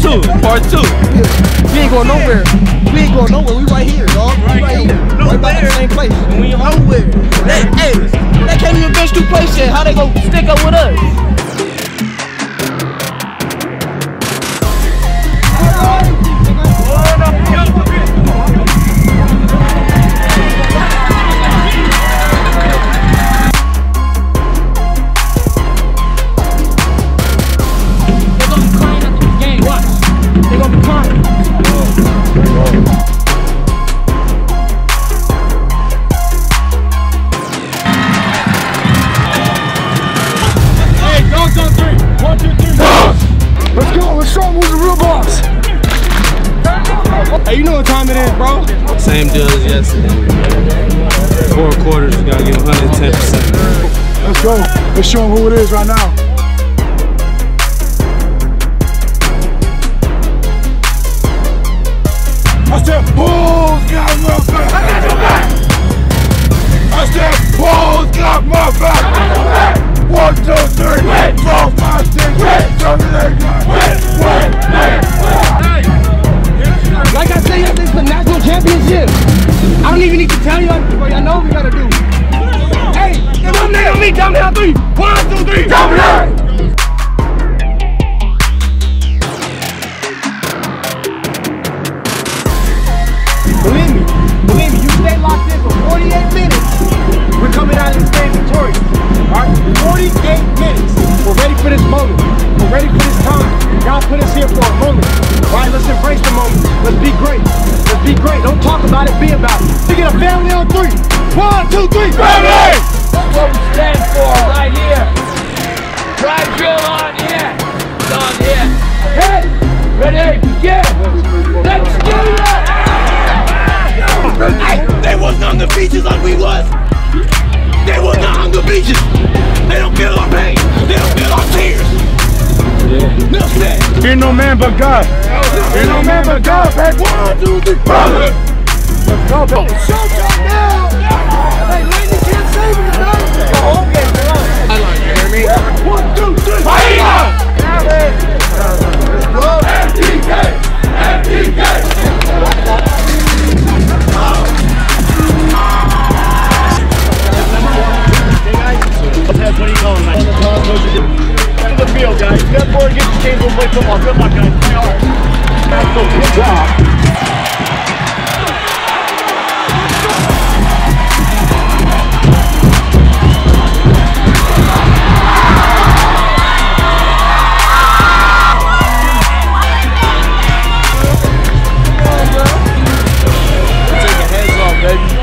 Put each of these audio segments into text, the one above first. Part two. We ain't going nowhere. We ain't going nowhere. We right here, dog. We right here. Right by the same place. We ain't nowhere. They can't even bench 2 plates yet. How they gonna stick up with us? Hey, you know what time it is, bro? Same deal as yesterday. 4 quarters, you gotta give 110%. Let's go. Let's show them who it is right now. I don't even need to tell you, y'all know what we gotta do. Hey, if I'm there on me, down down 3. 1, 2, 3, down down! Believe me, you stay locked in for 48 minutes. We're coming out of this day victorious. Alright, 48 minutes. We're ready for this moment. We're ready for this time. God put us here for a moment. Alright, let's embrace the moment. Let's be great. Let's be great. Don't talk about it, be about it. Think of the family on 3. 1, 2, 3, family! That's what we stand for right here. Drive drill on here. It's on here. Hey! Ready? Get! Let's do it! Hey! They wasn't on the beaches like we was. They was not on the beaches. They don't feel our pain. They don't feel our tears. Yeah. Fear no man but God. Fear no man but God, baby. 1, 2, 3, brother. Let's go, baby. Showtime now. Hey, ladies can't save me tonight. The whole game for us. I like you, hear me? 1, 2, 3. Fire! Let's go. FDK. What are you calling, man? To the field, guys. Step forward, get the game, we'll play football. Good luck, guys. Play hard. That's so good job. Take your hands off, baby.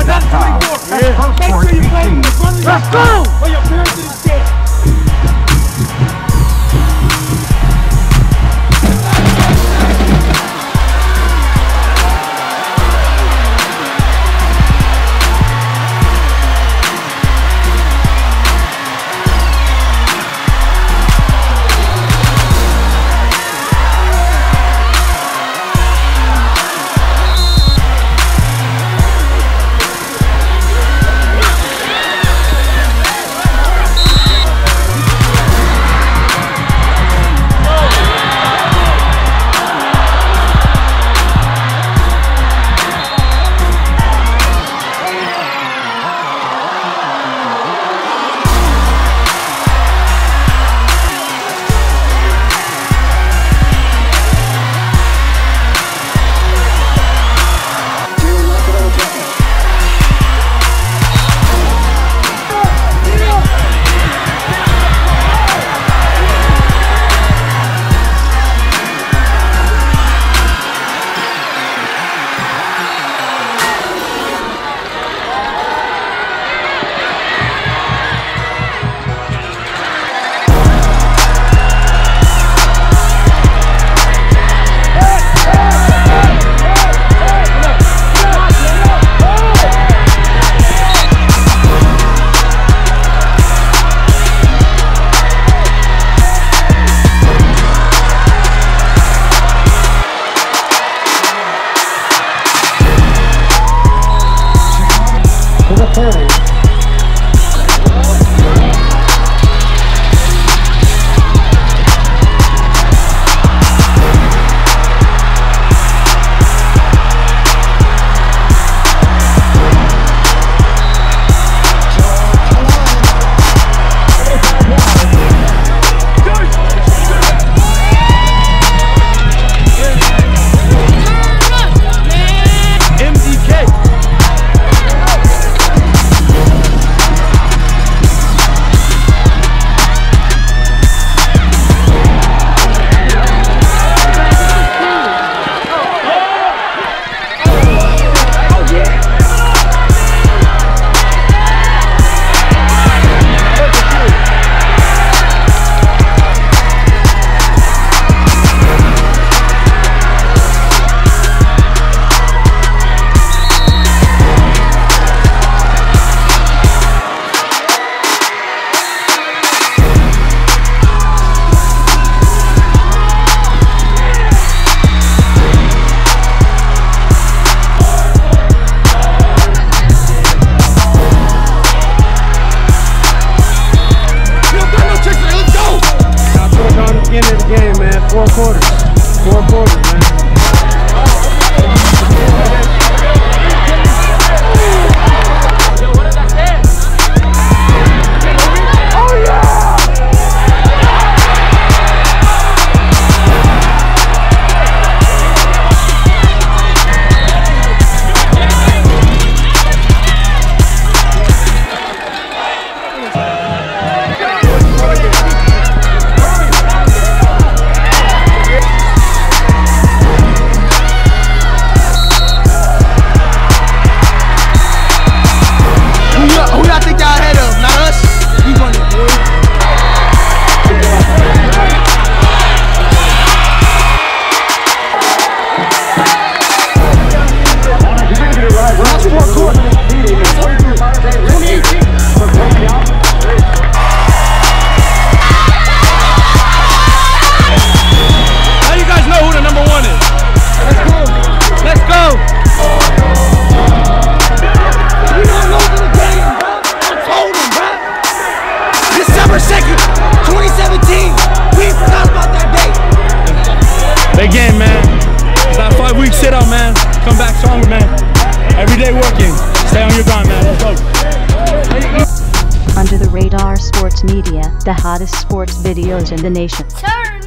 going down to 24. Yeah. Make sure you play in the front of your goal or your parents is dead. Under the Radar Sports Media, the hottest sports videos in the nation. Turn.